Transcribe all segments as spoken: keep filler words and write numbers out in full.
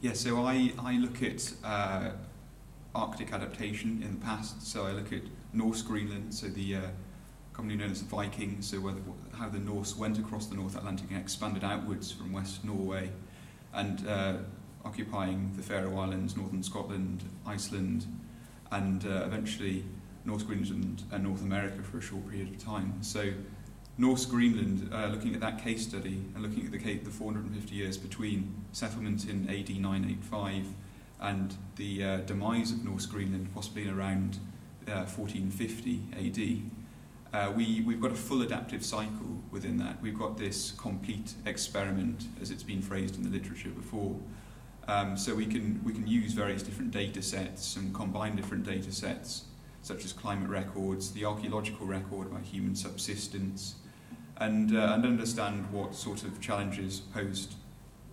Yeah, so I, I look at uh, Arctic adaptation in the past, so I look at Norse Greenland, so the uh, commonly known as the Vikings, so whether, how the Norse went across the North Atlantic and expanded outwards from West Norway and uh, occupying the Faroe Islands, northern Scotland, Iceland, and uh, eventually Norse Greenland and North America for a short period of time. So Norse Greenland, uh, looking at that case study and looking at the, case, the four hundred fifty years between settlement in A D nine eighty-five and the uh, demise of Norse Greenland, possibly in around uh, fourteen fifty A D, uh, we, we've got a full adaptive cycle within that. We've got this complete experiment, as it's been phrased in the literature before. Um, so we can, we can use various different data sets and combine different data sets, such as climate records, the archaeological record about human subsistence, and, uh, and understand what sort of challenges posed,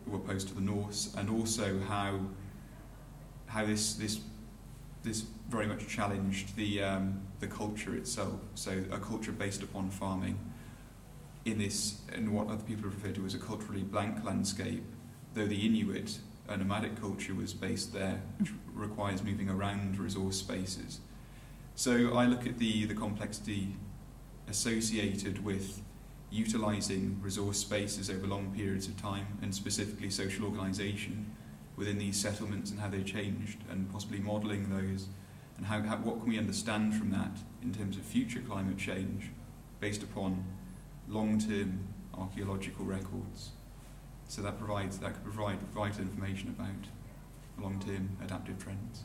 were posed to the Norse, and also how, how this, this, this very much challenged the, um, the culture itself, so a culture based upon farming. In this, in what other people refer to as a culturally blank landscape, though the Inuit, a nomadic culture, was based there, which requires moving around resource spaces. So I look at the, the complexity associated with utilising resource spaces over long periods of time, and specifically social organisation within these settlements and how they changed, and possibly modelling those, and how, how, what can we understand from that in terms of future climate change based upon long-term archaeological records. So that provides, that could provide vital information about long-term adaptive trends.